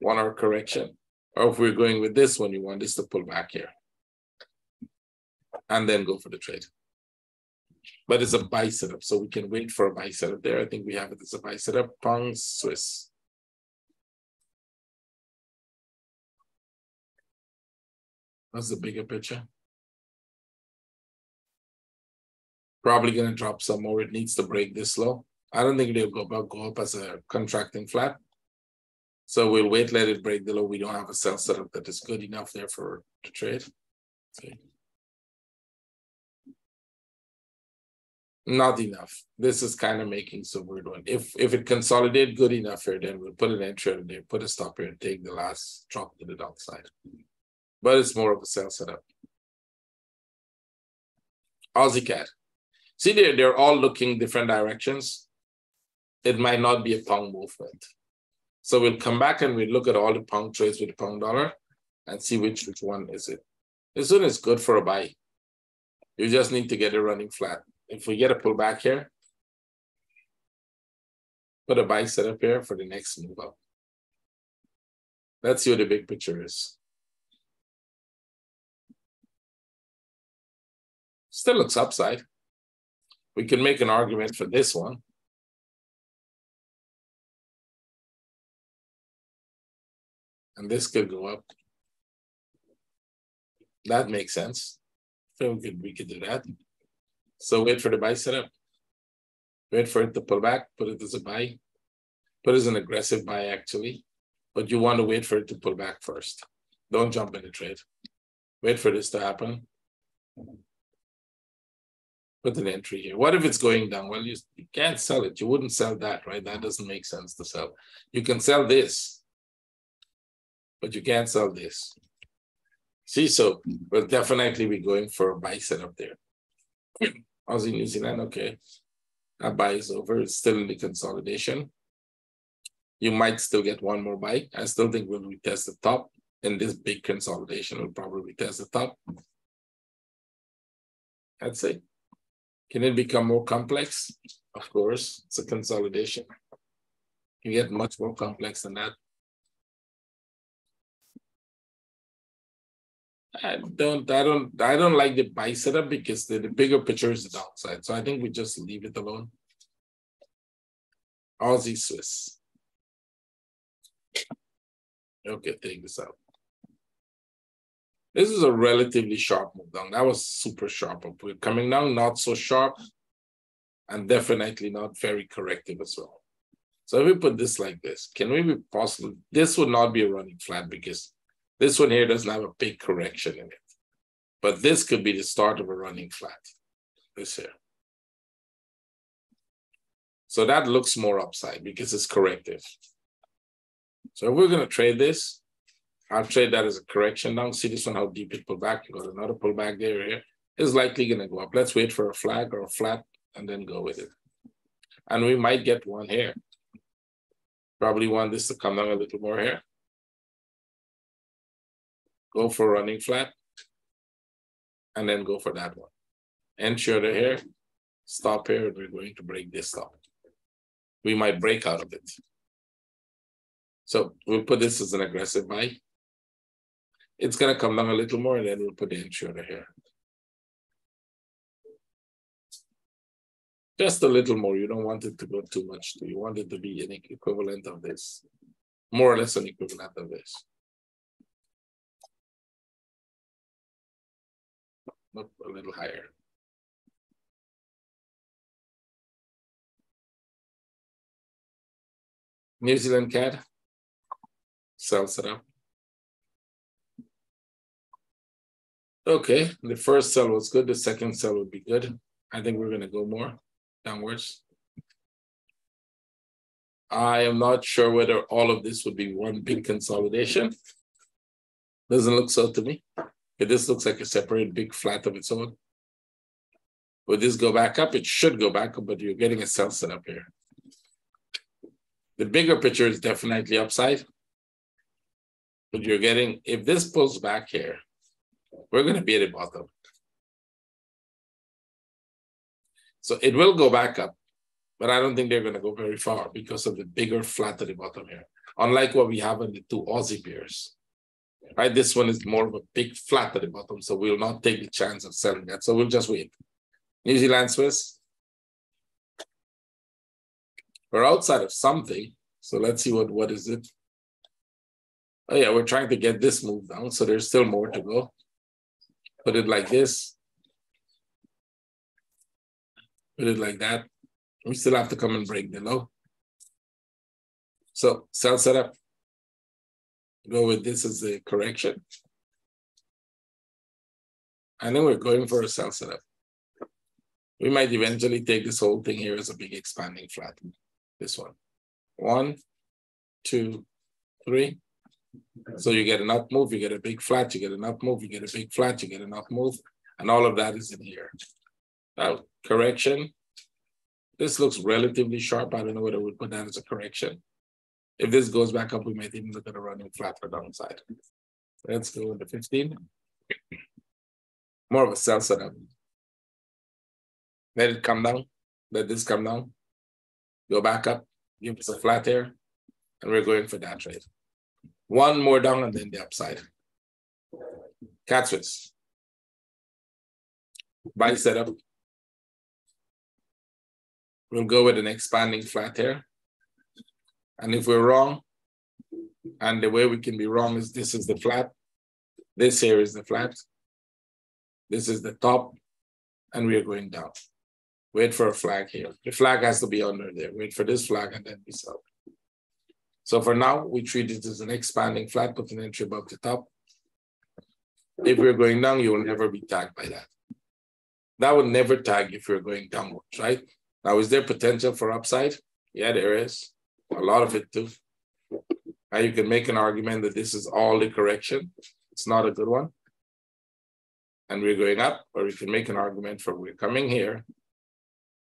one hour correction, or if we're going with this one, you want this to pull back here and then go for the trade. But it's a buy setup, so we can wait for a buy setup there. I think we have it as a buy setup, Pound Swiss. That's the bigger picture. Probably going to drop some more. It needs to break this low. I don't think they'll go back, go up as a contracting flat. So we'll wait, let it break the low. We don't have a sell setup that is good enough there for to trade. See? Not enough. This is kind of making some weird one. If if it consolidates good enough here, then we'll put an entry in there, put a stop here, and take the last drop to the downside. But it's more of a sell setup. Aussie C A D. See, they're, they're all looking different directions. It might not be a pound movement. So we'll come back and we'll look at all the pound trades with the pound dollar and see which, which one is it. This one is good for a buy. You just need to get it running flat. If we get a pullback here, put a buy setup here for the next move up. Let's see what the big picture is. Still looks upside. We can make an argument for this one. And this could go up. That makes sense. So we could, we could do that. So wait for the buy setup. Wait for it to pull back, put it as a buy. Put it as an aggressive buy actually. But you want to wait for it to pull back first. Don't jump in the trade. Wait for this to happen. Put an entry here. What if it's going down? Well, you, you can't sell it. You wouldn't sell that, right? That doesn't make sense to sell. You can sell this, but you can't sell this. See, so we'll definitely be going for a buy setup there. Aussie, New Zealand, okay. That buy is over. It's still in the consolidation. You might still get one more buy. I still think when we test the top, and this big consolidation will probably test the top. That's it. Can it become more complex? Of course, it's a consolidation. You get much more complex than that. I don't, I don't, I don't like the buy setup because the, the bigger picture is the downside. So I think we just leave it alone. Aussie Swiss. Okay, take this out. This is a relatively sharp move down. That was super sharp. We're coming down, not so sharp, and definitely not very corrective as well. So if we put this like this, can we be possible? This would not be a running flat because this one here doesn't have a big correction in it. But this could be the start of a running flat, this here. So that looks more upside because it's corrective. So if we're going to trade this, I'll trade that as a correction now. See this one, how deep it pulled back. You got another pullback there here. It's likely going to go up. Let's wait for a flag or a flat and then go with it. And we might get one here. Probably want this to come down a little more here. Go for running flat, and then go for that one. Entry order here, stop here, and we're going to break this stop. We might break out of it. So we'll put this as an aggressive buy. It's gonna come down a little more, and then we'll put the entry order here. Just a little more, you don't want it to go too much. You want it to be an equivalent of this, more or less an equivalent of this. Up a little higher. New Zealand C A D sells it up. Okay, the first sell was good. The second sell would be good. I think we're gonna go more downwards. I am not sure whether all of this would be one big consolidation. Doesn't look so to me. This looks like a separate big flat of its own. Would this go back up? It should go back up, but you're getting a sell set up here. The bigger picture is definitely upside. But you're getting, if this pulls back here, we're going to be at the bottom. So it will go back up, but I don't think they're going to go very far because of the bigger flat at the bottom here, unlike what we have in the two Aussie pairs. Right, this one is more of a big flat at the bottom, so we'll not take the chance of selling that. So we'll just wait. New Zealand Swiss. We're outside of something, so let's see what, what is it. Oh yeah, we're trying to get this move down, so there's still more to go. Put it like this. Put it like that. We still have to come and break the low. So sell setup. Go with this as the correction. And then we're going for a sell setup. We might eventually take this whole thing here as a big expanding flat. This one. One, two, three. So you get an up move, you get a big flat, you get an up move, you get a big flat, you get an up move, and all of that is in here. Now, correction. This looks relatively sharp. I don't know whether we put that as a correction. If this goes back up, we might even look at a running flat or downside. Let's go with the fifteen. More of a sell setup. Let it come down. Let this come down. Go back up. Give us a flat here. And we're going for that trade. One more down and then the upside. Cat Swiss. Buy setup. We'll go with an expanding flat here. And if we're wrong, and the way we can be wrong is this is the flat, this here is the flat, this is the top, and we are going down. Wait for a flag here. The flag has to be under there. Wait for this flag and then we sell. So for now, we treat it as an expanding flat, put an entry above the top. If we're going down, you will never be tagged by that. That would never tag if you're going downwards, right? Now, is there potential for upside? Yeah, there is. A lot of it too. Now you can make an argument that this is all the correction. It's not a good one. and we're going up, or you can make an argument for we're coming here,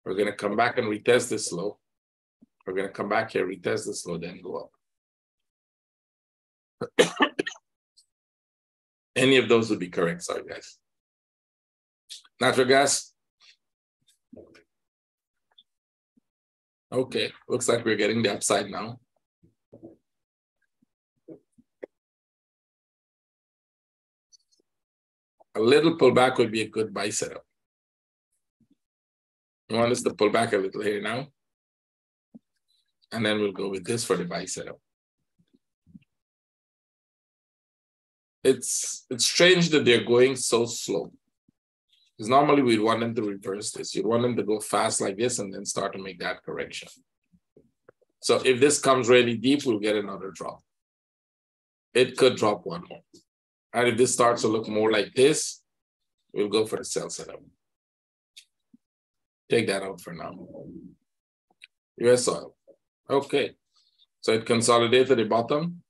we're going to come back and retest this low. We're going to come back here, retest this low, then go up. Any of those would be correct, sorry guys. Natural gas. Okay, looks like we're getting the upside now. A little pullback would be a good buy setup. You want us to pull back a little here now? And then we'll go with this for the buy setup. It's, it's strange that they're going so slow. Because normally we'd want them to reverse this. You'd want them to go fast like this and then start to make that correction. So if this comes really deep, we'll get another drop. It could drop one more. And if this starts to look more like this, we'll go for the sell setup. Take that out for now. U S oil. Okay. So it consolidated the bottom,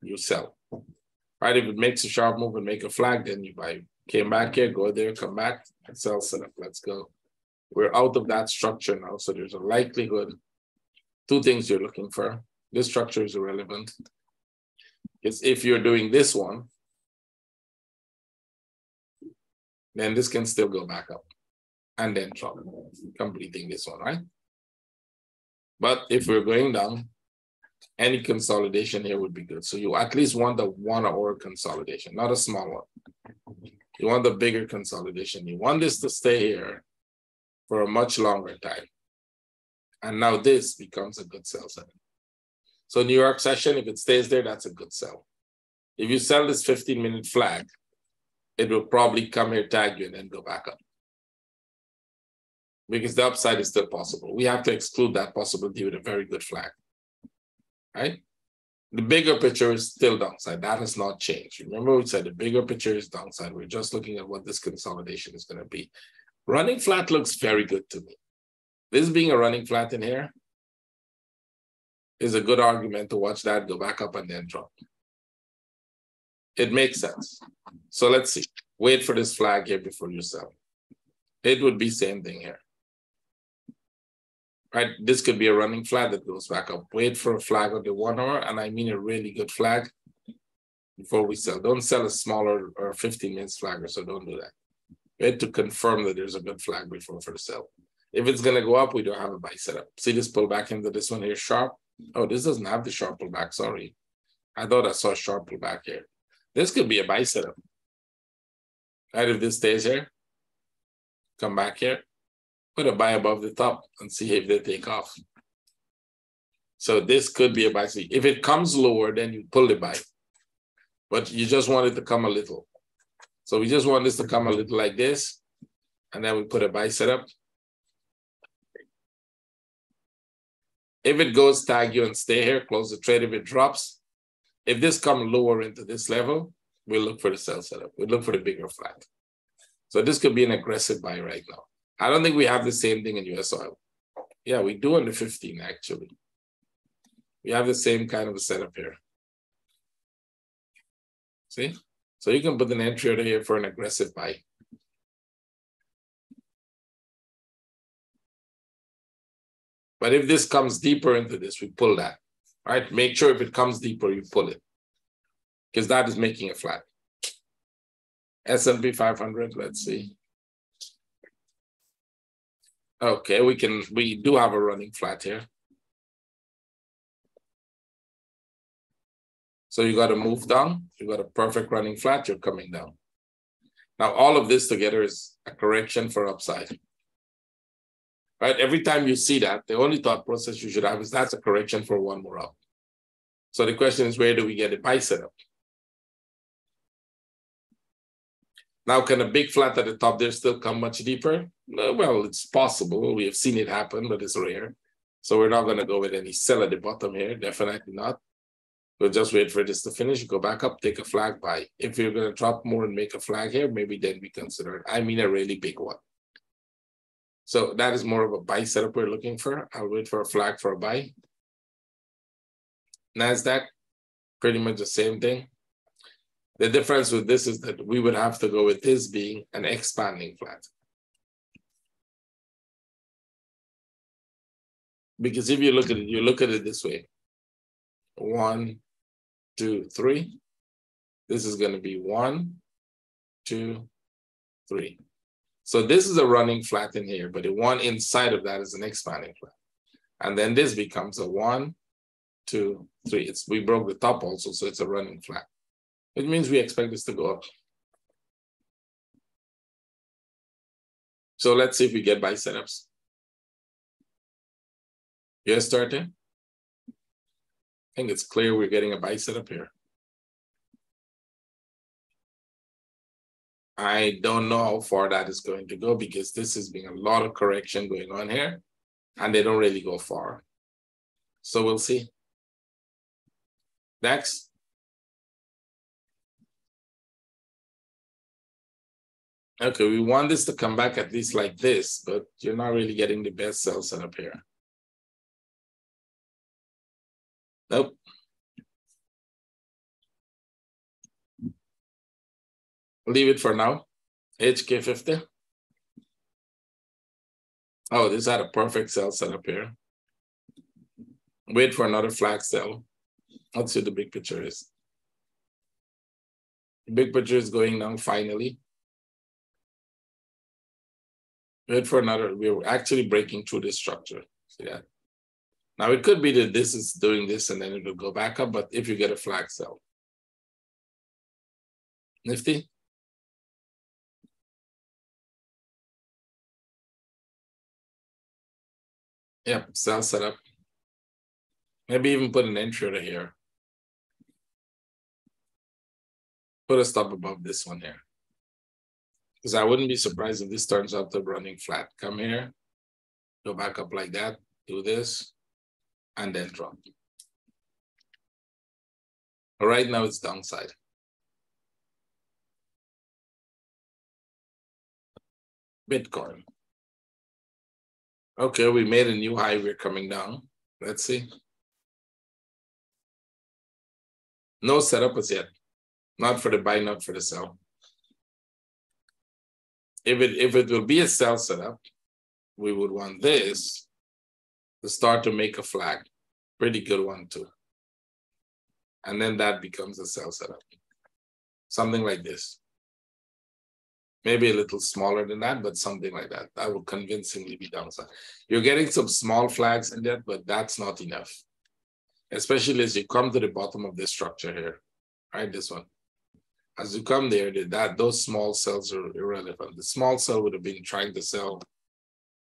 you sell. Right? If it makes a sharp move and make a flag, then you buy. Came back here, go there, come back, and sell setup. Let's go. We're out of that structure now. So there's a likelihood. Two things you're looking for. This structure is irrelevant. It's if you're doing this one, then this can still go back up and then drop, completing this one, right? But if we're going down, any consolidation here would be good. So you at least want the one hour consolidation, not a small one. You want the bigger consolidation. You want this to stay here for a much longer time. And now this becomes a good sell setting. So New York session, if it stays there, that's a good sell. If you sell this fifteen minute flag, it will probably come here, tag you, and then go back up. Because the upside is still possible. We have to exclude that possibility with a very good flag, right? The bigger picture is still downside. That has not changed. Remember we said the bigger picture is downside. We're just looking at what this consolidation is going to be. Running flat looks very good to me. This being a running flat in here is a good argument to watch that go back up and then drop. It makes sense. So let's see. Wait for this flag here before you sell. It would be same thing here. Right, this could be a running flag that goes back up. Wait for a flag of the one hour, and I mean a really good flag before we sell. Don't sell a smaller or fifteen minutes flag or so, don't do that. Wait to confirm that there's a good flag before for the sell. If it's gonna go up, we don't have a buy setup. See this pullback into this one here, sharp? Oh, this doesn't have the sharp pullback, sorry. I thought I saw a sharp pullback here. This could be a buy setup. Right, if this stays here, come back here, put a buy above the top and see if they take off. So this could be a buy. See, if it comes lower, then you pull the buy. But you just want it to come a little. So we just want this to come a little like this. And then we put a buy setup. If it goes, tag you and stay here, close the trade. If it drops, if this comes lower into this level, we'll look for the sell setup. We'll look for the bigger flag. So this could be an aggressive buy right now. I don't think we have the same thing in U S oil. Yeah, we do on the fifteen, actually. We have the same kind of a setup here. See? So you can put an entry order here for an aggressive buy. But if this comes deeper into this, we pull that. All right? Make sure if it comes deeper, you pull it. Because that is making a flat. S and P five hundred, let's see. Okay, we can, we do have a running flat here. So you got to move down, you got a perfect running flat, you're coming down. Now, all of this together is a correction for upside. Right, every time you see that, the only thought process you should have is that's a correction for one more up. So the question is, where do we get a buy setup? Now, can a big flat at the top there still come much deeper? Well, it's possible. We have seen it happen, but it's rare. So we're not going to go with any sell at the bottom here. Definitely not. We'll just wait for this to finish, go back up, take a flag buy. If you're going to drop more and make a flag here, maybe then we consider it. I mean, a really big one. So that is more of a buy setup we're looking for. I'll wait for a flag for a buy. NASDAQ, pretty much the same thing. The difference with this is that we would have to go with this being an expanding flat. Because if you look at it, you look at it this way. One, two, three. This is going to be one, two, three. So this is a running flat in here, but the one inside of that is an expanding flat. And then this becomes a one, two, three. It's, we broke the top also, so it's a running flat. It means we expect this to go up. So let's see if we get buy setups. U S thirty. I think it's clear we're getting a buy setup here. I don't know how far that is going to go because this has been a lot of correction going on here and they don't really go far. So we'll see. Next. Okay, we want this to come back at least like this, but you're not really getting the best sell setup here. Nope. Leave it for now. H K fifty. Oh, this had a perfect sell setup here. Wait for another flag sell. Let's see what the big picture is. The big picture is going down finally. Wait for another. We were actually breaking through this structure. See that? Now it could be that this is doing this and then it will go back up, but if you get a flag sell. Nifty. Yep, sell setup. Maybe even put an entry order here. Put a stop above this one here. Because I wouldn't be surprised if this turns out to running flat. Come here, go back up like that, do this, and then drop. Right now it's downside. Bitcoin. Okay, we made a new high. We're coming down. Let's see. No setup as yet. Not for the buy, not for the sell. If it, if it will be a sell setup, we would want this to start to make a flag. Pretty good one too. And then that becomes a sell setup. Something like this. Maybe a little smaller than that, but something like that. That will convincingly be downside. You're getting some small flags in that, but that's not enough. Especially as you come to the bottom of this structure here, right? This one. As you come there, that those small cells are irrelevant. The small cell would have been trying to sell,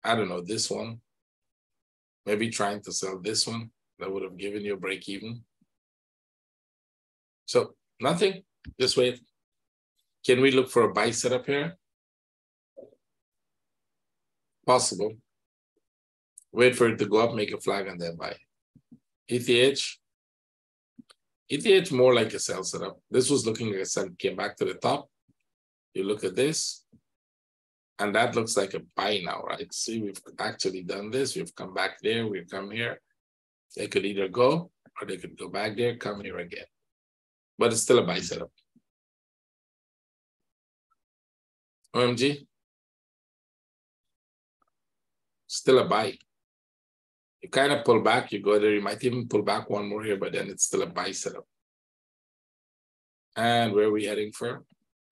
I don't know, this one. Maybe trying to sell this one. That would have given you a break even. So nothing. Just wait. Can we look for a buy setup here? Possible. Wait for it to go up, make a flag, and then buy. E T H. E T H more like a sell setup. This was looking like a sell, came back to the top. You look at this, and that looks like a buy now, right? See, we've actually done this. We've come back there. We've come here. They could either go, or they could go back there, come here again. But it's still a buy setup. O M G, still a buy. You kind of pull back, you go there, you might even pull back one more here, but then it's still a buy setup. And where are we heading for?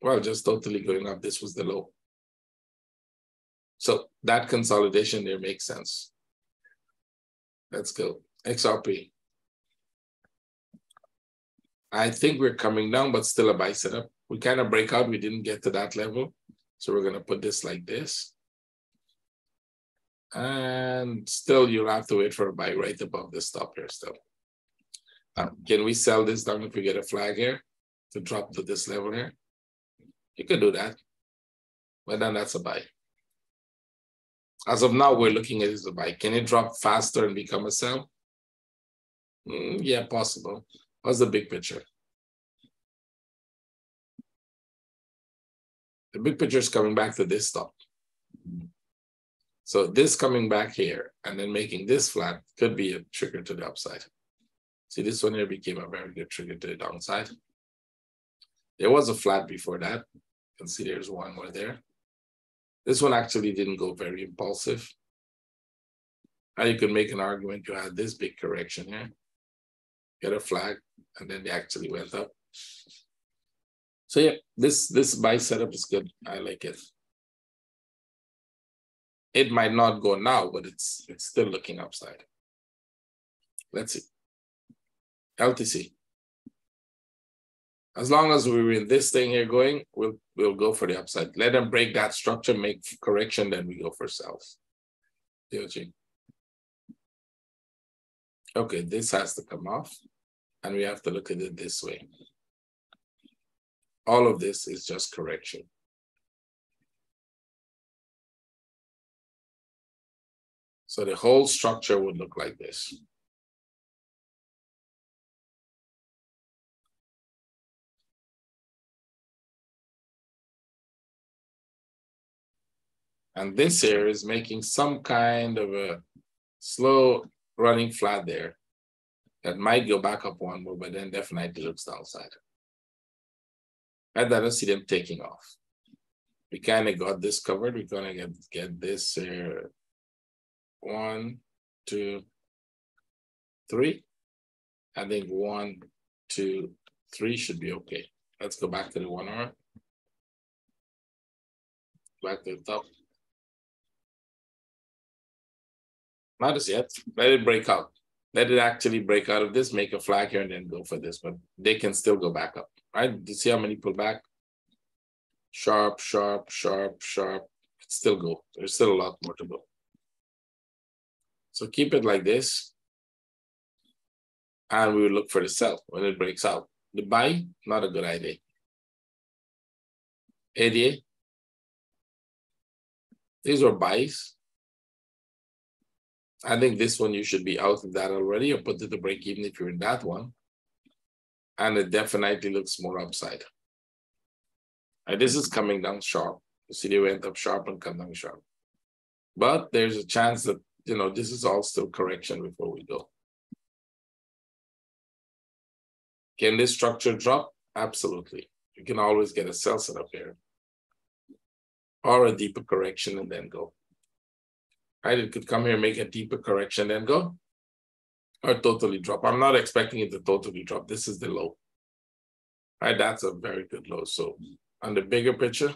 Well, just totally going up. This was the low. So that consolidation there makes sense. Let's go. X R P. I think we're coming down, but still a buy setup. We kind of break out. We didn't get to that level. So we're going to put this like this. And still, you'll have to wait for a buy right above the stop here still. Now, can we sell this down if we get a flag here to drop to this level here? You could do that. But then that's a buy. As of now, we're looking at it as a buy. Can it drop faster and become a sell? Mm, yeah, possible. What's the big picture? The big picture is coming back to this stop. So this coming back here and then making this flat could be a trigger to the upside. See, this one here became a very good trigger to the downside. There was a flat before that. You can see there's one more there. This one actually didn't go very impulsive. Now you can make an argument you had this big correction here, get a flag, and then they actually went up. So yeah, this, this buy setup is good. I like it. It might not go now, but it's it's still looking upside. Let's see. L T C. As long as we're in this thing here going, we'll we'll go for the upside. Let them break that structure, make correction, then we go for sells. Okay, this has to come off, and we have to look at it this way. All of this is just correction. So the whole structure would look like this. And this here is making some kind of a slow running flat there that might go back up one more, but then definitely looks downside. And I don't see them taking off. We kind of got this covered. We're gonna get, get this here. One, two, three. I think one, two, three should be okay. Let's go back to the one hour. Back to the top. Not as yet. Let it break out. Let it actually break out of this, make a flag here, and then go for this. But they can still go back up, right? Do you see how many pull back? Sharp, sharp, sharp, sharp. Still go. There's still a lot more to go. So keep it like this. And we will look for the sell when it breaks out. The buy, not a good idea. A D A. These were buys. I think this one, you should be out of that already or put it to break even if you're in that one. And it definitely looks more upside. And this is coming down sharp. You see, they went up sharp and come down sharp. But there's a chance that, you know, this is all still correction before we go. Can this structure drop? Absolutely. You can always get a sell set up here or a deeper correction and then go. Right? It could come here, make a deeper correction, then go, or totally drop. I'm not expecting it to totally drop. This is the low. Right? That's a very good low. So on the bigger picture,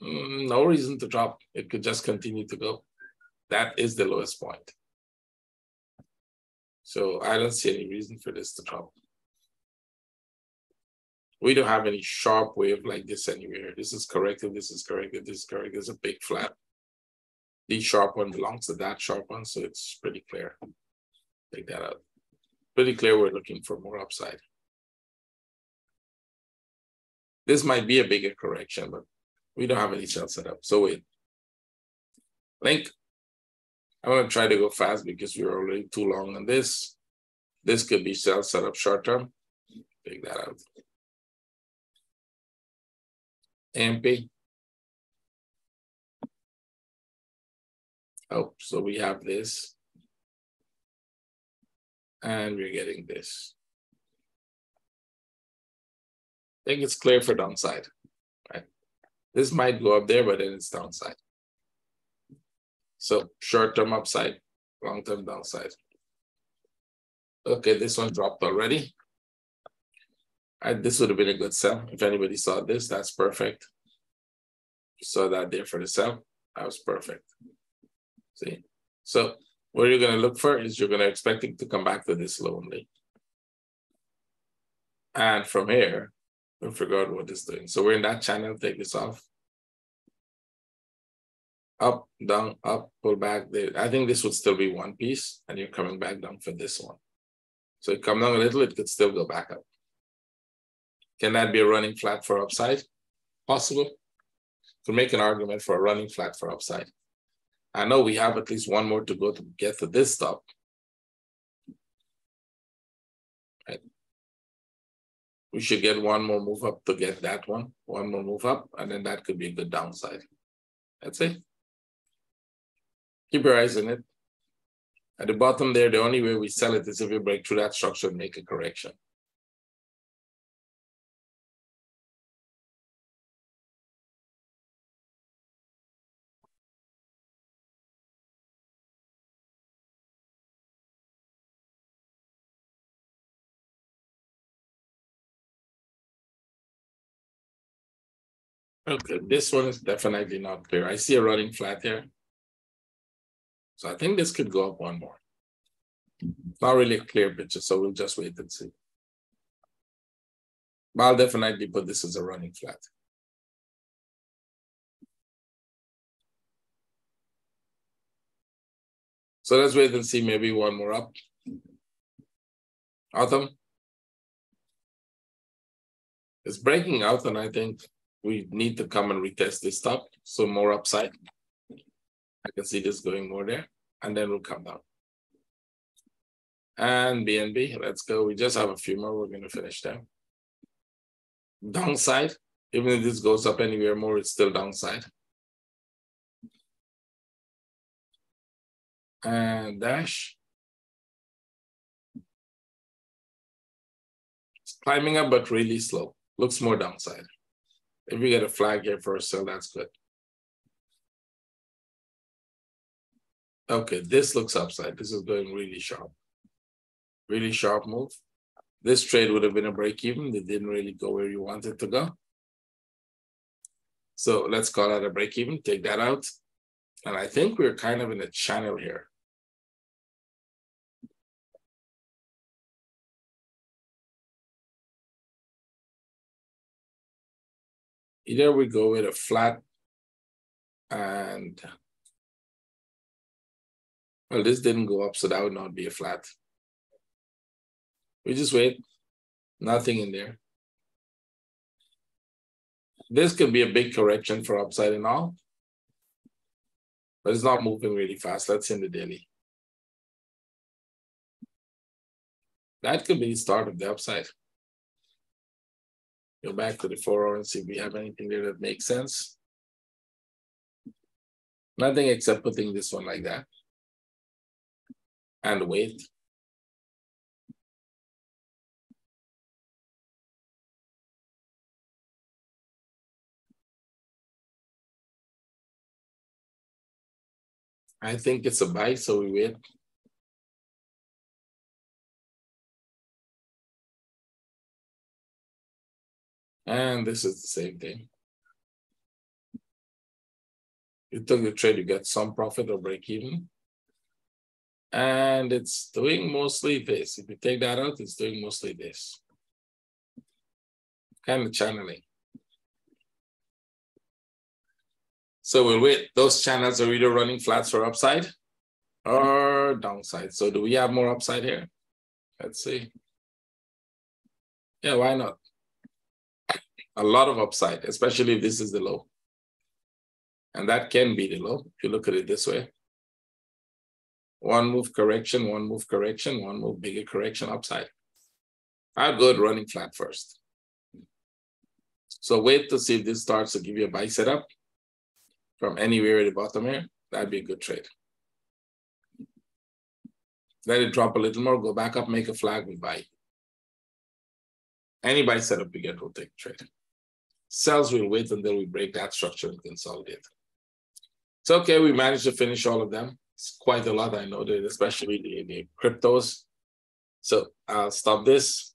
no reason to drop. It could just continue to go. That is the lowest point. So I don't see any reason for this to drop. We don't have any sharp wave like this anywhere. This is corrected, this is corrected, this is corrected. There's a big flat. The sharp one belongs to that sharp one, so it's pretty clear. Take that out. Pretty clear we're looking for more upside. This might be a bigger correction, but we don't have any sell set up. So wait. Link. I'm gonna try to go fast because we're already too long on this. This could be sell set up short term. Take that out. M P. Oh, so we have this. And we're getting this. I think it's clear for downside. Right? This might go up there, but then it's downside. So short-term upside, long-term downside. Okay, this one dropped already. I, this would have been a good sell. If anybody saw this, that's perfect. Saw that there for the sell, that was perfect. See? So what you're gonna look for is you're gonna expect it to come back to this low only. And from here, we'll figure out what it's doing. So we're in that channel, take this off. Up, down, up, pull back. There. I think this would still be one piece and you're coming back down for this one. So it come down a little, it could still go back up. Can that be a running flat for upside? Possible. To make an argument for a running flat for upside. I know we have at least one more to go to get to this stop. Right. We should get one more move up to get that one. One more move up, and then that could be a good downside. That's it. Keep your eyes on it. At the bottom there, the only way we sell it is if we break through that structure and make a correction. Okay, this one is definitely not clear. I see a running flat here. So I think this could go up one more. Not really a clear picture, so we'll just wait and see. But I'll definitely put this as a running flat. So let's wait and see, maybe one more up. Autumn. It's breaking out, and I think we need to come and retest this top. So more upside. I can see this going more there, and then we'll come down. And B N B, let's go. We just have a few more. We're going to finish there. Downside. Even if this goes up anywhere more, it's still downside. And dash. It's climbing up, but really slow. Looks more downside. If we get a flag here for a sell, that's good. Okay, this looks upside. This is going really sharp. Really sharp move. This trade would have been a break even. It didn't really go where you wanted to go. So let's call that a break even. Take that out. And I think we're kind of in a channel here. Either we go with a flat and, well, this didn't go up, so that would not be a flat. We just wait, nothing in there. This could be a big correction for upside and all, but it's not moving really fast. Let's in the daily. That could be the start of the upside. Go back to the four hour and see if we have anything there that makes sense. Nothing except putting this one like that. And wait. I think it's a buy, so we wait. And this is the same thing. You took the trade, you get some profit or break even. And it's doing mostly this. If you take that out, it's doing mostly this. Kind of channeling. So we'll wait. Those channels are either running flats for upside or downside. So do we have more upside here? Let's see. Yeah, why not? A lot of upside, especially if this is the low. And that can be the low, if you look at it this way. One move correction, one move correction, one move bigger correction upside. I'll go running flat first. So wait to see if this starts to give you a buy setup from anywhere at the bottom here. That'd be a good trade. Let it drop a little more, go back up, make a flag, we buy. Any buy setup we get, we'll take a trade. Sells will wait until we break that structure and consolidate. It's okay, we managed to finish all of them. It's quite a lot, I know, especially the, the cryptos. So I'll stop this.